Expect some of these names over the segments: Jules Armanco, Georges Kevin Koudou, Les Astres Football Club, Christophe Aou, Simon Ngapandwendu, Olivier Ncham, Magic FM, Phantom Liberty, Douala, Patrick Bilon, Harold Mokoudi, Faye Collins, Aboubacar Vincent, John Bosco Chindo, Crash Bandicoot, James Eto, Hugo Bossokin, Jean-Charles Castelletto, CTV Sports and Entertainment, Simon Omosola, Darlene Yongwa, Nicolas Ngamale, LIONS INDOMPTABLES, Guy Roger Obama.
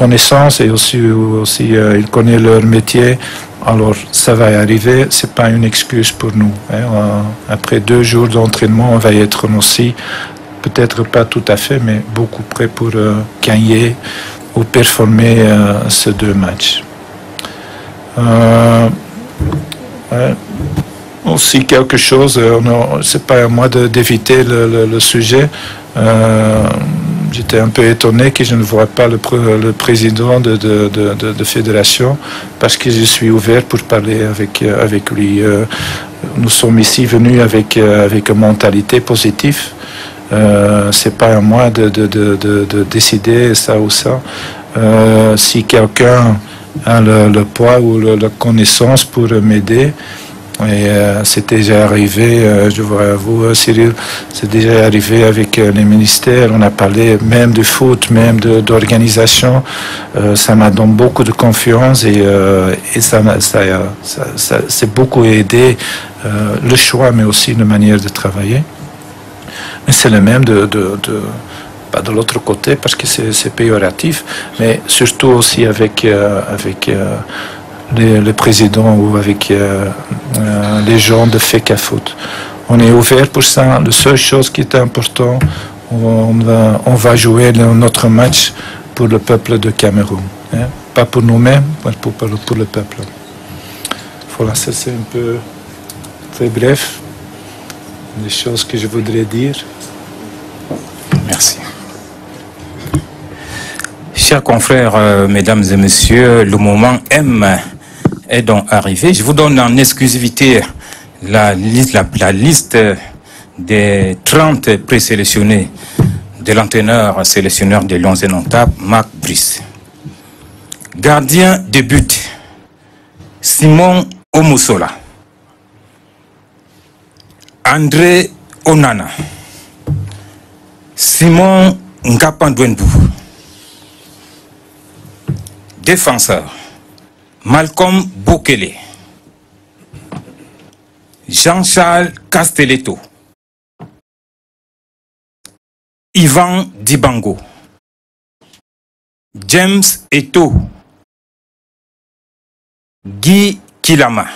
connaissance et aussi il connaît leur métier. Alors ça va arriver, c'est pas une excuse pour nous. Hein. Après 2 jours d'entraînement, on va y être aussi, peut-être pas tout à fait, mais beaucoup près pour gagner ou performer ces 2 matchs. Aussi quelque chose, c'est pas à moi d'éviter le sujet. J'étais un peu étonné que je ne vois pas le président de fédération, parce que je suis ouvert pour parler avec lui. Nous sommes ici venus avec une mentalité positive. C'est pas à moi de décider ça ou ça. Si quelqu'un a le poids ou la connaissance pour m'aider. C'est déjà arrivé, je vous avoue, Cyril, c'est déjà arrivé avec les ministères. On a parlé même de foot, même d'organisation. Ça m'a donné beaucoup de confiance et ça c'est beaucoup aidé le choix, mais aussi la manière de travailler. Mais c'est le même pas de l'autre côté, parce que c'est péjoratif, mais surtout aussi avec le président ou avec les gens de FECAFOOT. On est ouvert pour ça. La seule chose qui est importante, on va jouer notre match pour le peuple de Cameroun. Hein? Pas pour nous-mêmes, mais pour le peuple. Voilà, ça c'est un peu très bref. Les choses que je voudrais dire. Merci. Chers confrères, mesdames et messieurs, le moment M est donc arrivé. Je vous donne en exclusivité la liste des 30 présélectionnés de l'entraîneur sélectionneur des Lions Indomptables, Marc Brys. Gardien de but, Simon Omosola. André Onana. Simon Ngapandwendu. Défenseur, Malcolm Bokele. Jean-Charles Castelletto. Ivan Dibango. James Eto. Guy Kilama.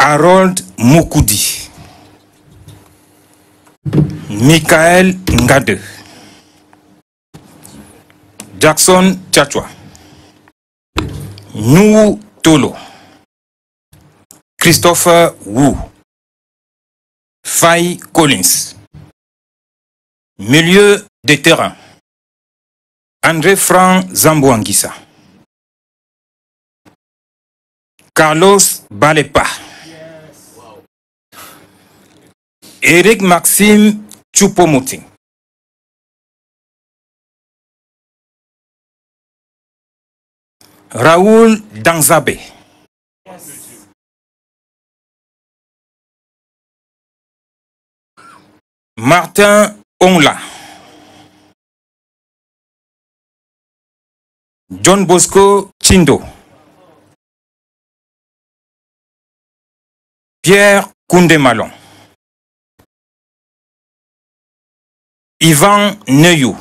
Harold Mokoudi. Michael Ngade. Jackson Tchatchoua. Nou Tolo. Christopher Wu. Faye Collins. Milieu de terrain, André-Franc Zamboanguissa. Carlos Balepa. Eric Maxime Choupo-Moting. Raoul Danzabé. Yes. Martin Onla. John Bosco Chindo. Pierre Koundé-Malon. Yvan Neyou.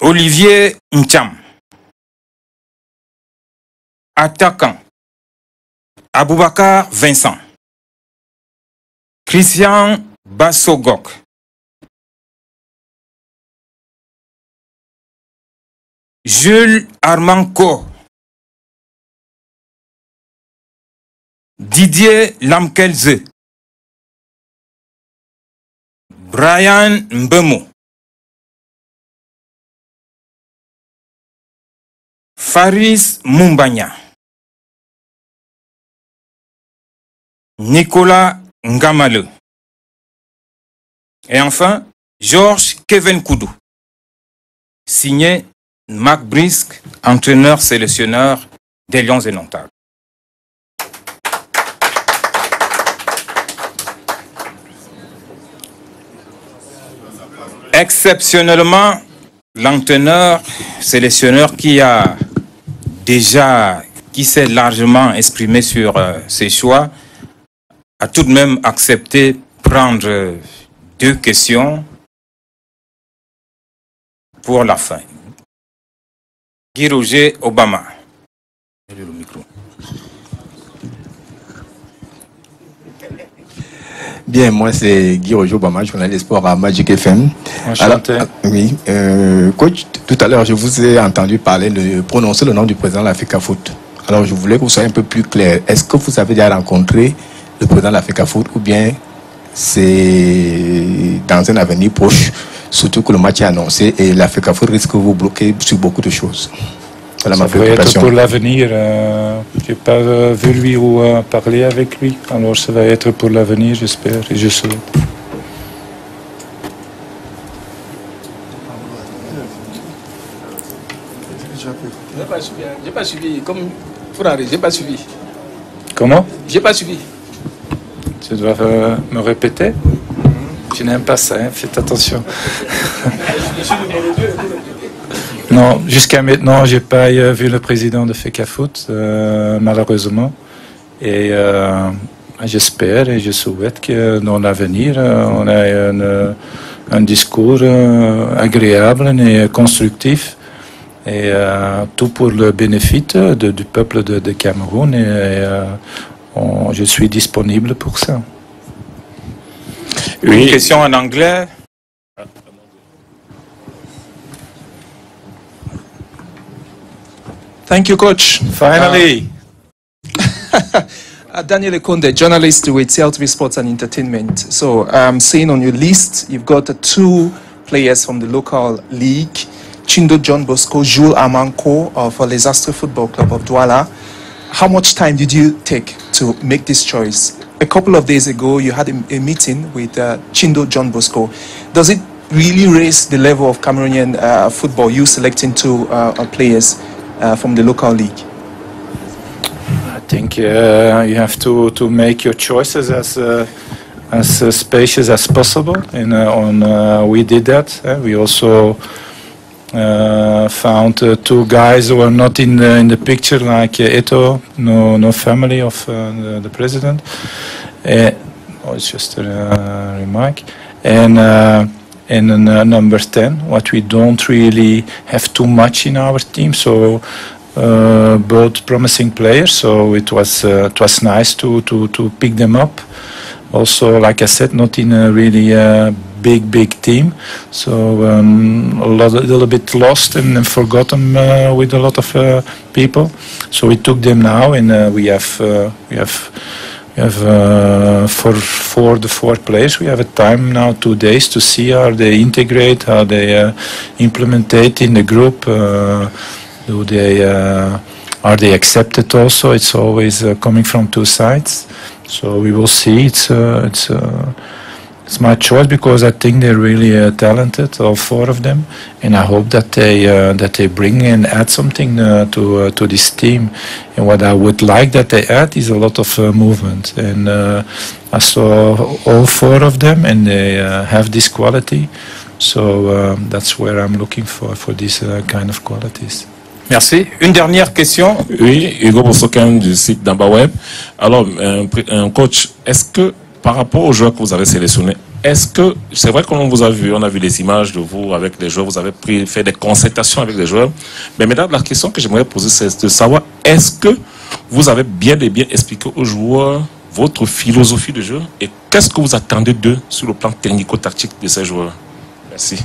Olivier Ncham. Attaquant, Aboubacar Vincent. Christian Bassogok. Jules Armanco. Didier Lamkelze. Brian Mbemo. Faris Mumbanya. Nicolas Ngamale. Et enfin, Georges Kevin Koudou. Signé Marc Brys, entraîneur sélectionneur des Lions Indomptables. Exceptionnellement, l'entraîneur sélectionneur qui s'est largement exprimé sur ses choix, a tout de même accepté prendre 2 questions pour la fin. Guy Roger Obama. Le micro. Bien, moi c'est Guy Roger Obama, journaliste sport à Magic FM. Enchanté. Alors, oui, coach, tout à l'heure je vous ai entendu parler de prononcer le nom du président de la FECAFOOT. Alors je voulais que vous soyez un peu plus clair. Est-ce que vous avez déjà rencontré le président de la FECAFOOT ou bien c'est dans un avenir proche, surtout que le match est annoncé et la FECAFOOT risque de vous bloquer sur beaucoup de choses? Voilà ma préoccupation. Ça va être pour l'avenir. Je n'ai pas vu lui ou parler avec lui. Alors ça va être pour l'avenir, j'espère, et je souhaite. Je n'ai pas suivi. Comme Fourari, je n'ai pas suivi. Comment? Je n'ai pas suivi. Tu dois me répéter? Je n'aime pas ça, hein? Faites attention. Non, jusqu'à maintenant, je n'ai pas vu le président de FECAFOOT, malheureusement. Et j'espère et je souhaite que dans l'avenir, on ait un discours agréable et constructif. Et tout pour le bénéfice du peuple de Cameroun. Et je suis disponible pour ça. Une question en anglais. Thank you, Coach. Finally. Daniel Ekonde, journalist with CTV Sports and Entertainment. So I'm seeing on your list, you've got two players from the local league. Chindo John Bosco, Jules Amanko of Les Astres Football Club of Douala. How much time did you take to make this choice? A couple of days ago, you had a meeting with Chindo John Bosco. Does it really raise the level of Cameroonian football, you selecting two players from the local league? I think you have to make your choices as spacious as possible, and we did that. We also found two guys who are not in the picture, like Eto, no family of the president. Oh, it's just a remark. And in number 10, what we don't really have too much in our team, so both promising players. So it was nice to pick them up. Also, like I said, not in a really big team, so a little bit lost and forgotten with a lot of people. So we took them now, and we have for the four players, we have a time now, 2 days, to see how they integrate, how they implementate in the group. Do they are they accepted also? It's always coming from two sides. So we will see. It's my choice because I think they're really talented, all four of them, and I hope that they bring and add something to this team. And what I would like that they add is a lot of movement. And I saw all four of them, and they have this quality. So that's where I'm looking for these kind of qualities. Merci. Une dernière question. Oui, Hugo Bossokin du site d'Ambaweb. Alors, coach, est-ce que par rapport aux joueurs que vous avez sélectionnés, est-ce que, c'est vrai qu'on vous a vu, on a vu les images de vous avec les joueurs, vous avez fait des consultations avec les joueurs, mais maintenant la question que j'aimerais poser, c'est de savoir, est-ce que vous avez bien et bien expliqué aux joueurs votre philosophie de jeu et qu'est-ce que vous attendez d'eux sur le plan technico-tactique de ces joueurs? Merci.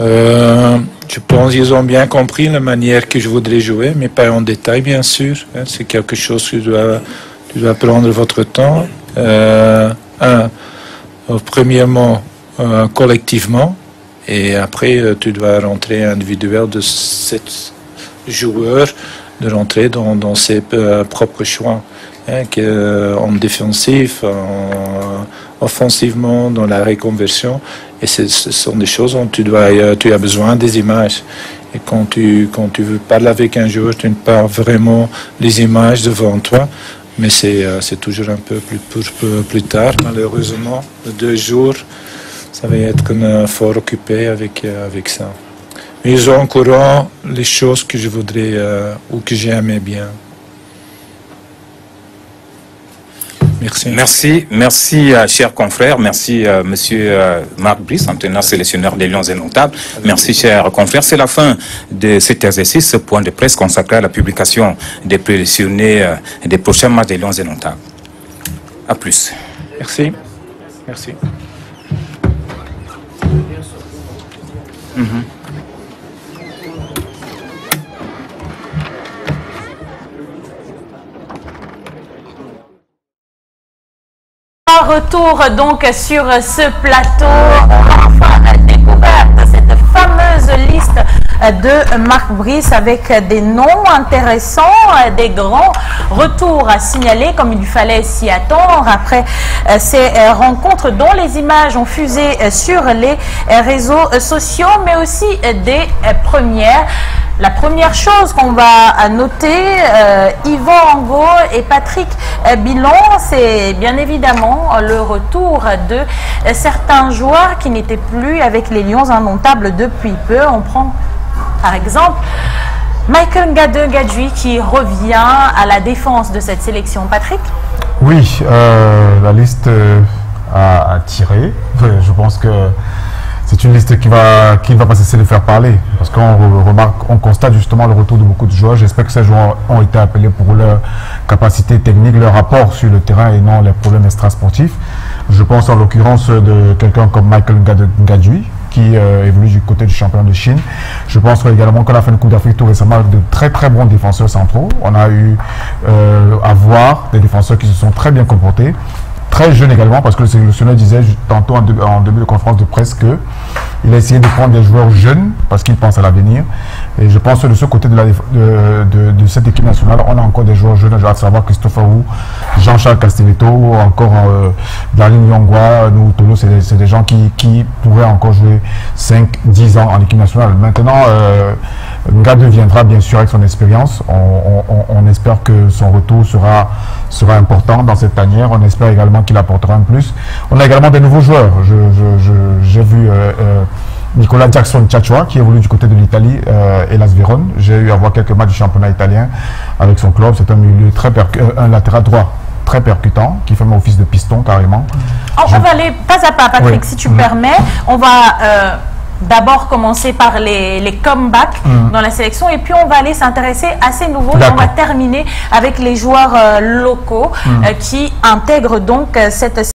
Je pense qu'ils ont bien compris la manière que je voudrais jouer, mais pas en détail, bien sûr. C'est quelque chose que tu dois prendre votre temps. Premièrement, collectivement, et après, tu dois rentrer individuel de 7 joueurs, de rentrer dans ses propres choix. En défensif, offensivement, dans la reconversion. Et ce sont des choses où tu as besoin des images. Et quand tu veux parler avec un joueur, tu n'as pas vraiment les images devant toi. Mais c'est toujours un peu plus tard. Malheureusement, 2 jours, ça va être fort occupé avec ça. Mais ils ont en courant les choses que je voudrais ou que j'aimais bien. Merci. Merci, merci chers confrères. Merci, monsieur Marc Brys, entraîneur sélectionneur des Lions Indomptables. Merci, chers confrères. C'est la fin de cet exercice, ce point de presse consacré à la publication des présélectionnés des prochains matchs des Lions Indomptables. À plus. Merci. Merci. Mm-hmm. Retour donc sur ce plateau, enfin découverte cette fameuse liste de Marc Brys avec des noms intéressants, des grands retours à signaler comme il fallait s'y attendre après ces rencontres dont les images ont fusé sur les réseaux sociaux mais aussi des premières. La première chose qu'on va noter, Yvan Angot et Patrick Bilon, c'est bien évidemment le retour de certains joueurs qui n'étaient plus avec les Lions Indomptables depuis peu. On prend par exemple Michael Ngadeu-Ngadjoui qui revient à la défense de cette sélection. Patrick? Oui, la liste a tiré. Je pense que c'est une liste qui ne va pas cesser de faire parler. Parce qu'on remarque, on constate justement le retour de beaucoup de joueurs. J'espère que ces joueurs ont été appelés pour leur capacité technique, leur rapport sur le terrain et non les problèmes extrasportifs. Je pense en l'occurrence de quelqu'un comme Michael Ngadjoui, qui évolue du côté du championnat de Chine. Je pense également qu'on a fait une Coupe d'Afrique tout récemment avec de très très bons défenseurs centraux. On a eu à voir des défenseurs qui se sont très bien comportés. Très jeune également, parce que le sélectionneur disait tantôt en début de conférence de presse qu'il a essayé de prendre des joueurs jeunes parce qu'il pense à l'avenir. Et je pense que de ce côté de cette équipe nationale, on a encore des joueurs jeunes, à savoir Christophe Aou, Jean-Charles Castelletto, ou encore Darlene Yongwa, Tolo, c'est des gens qui pourraient encore jouer 5-10 ans en équipe nationale. Maintenant, Ngadeu viendra bien sûr avec son expérience. On espère que son retour sera important dans cette tanière. On espère également qu'il apportera un plus. On a également des nouveaux joueurs. J'ai vu Nicolas Jackson Ciaccia qui évolue du côté de l'Italie, Hellas Vérone. J'ai eu à voir quelques matchs du championnat italien avec son club. C'est un milieu un latéral droit très percutant qui fait mon office de piston carrément. On va aller pas à pas, Patrick, oui. Si tu permets. On va d'abord commencer par les comebacks dans la sélection et puis on va aller s'intéresser à ces nouveaux et on va terminer avec les joueurs locaux qui intègrent donc cette sélection.